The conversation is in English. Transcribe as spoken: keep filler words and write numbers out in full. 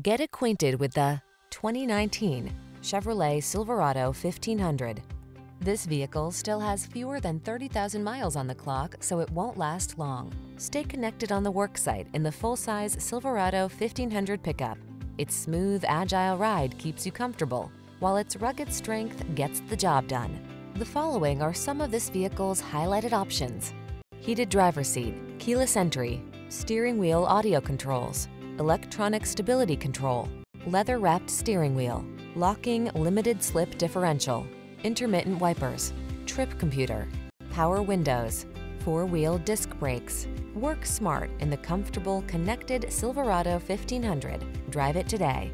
Get acquainted with the twenty nineteen Chevrolet Silverado fifteen hundred. This vehicle still has fewer than thirty thousand miles on the clock, so it won't last long. Stay connected on the worksite in the full-size Silverado fifteen hundred pickup. Its smooth, agile ride keeps you comfortable, while its rugged strength gets the job done. The following are some of this vehicle's highlighted options: heated driver's seat, keyless entry, steering wheel audio controls, electronic stability control, leather-wrapped steering wheel, locking limited-slip differential, intermittent wipers, trip computer, power windows, four-wheel disc brakes. Work smart in the comfortable, connected Silverado fifteen hundred. Drive it today.